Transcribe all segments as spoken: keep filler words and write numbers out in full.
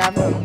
devil.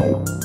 Oh.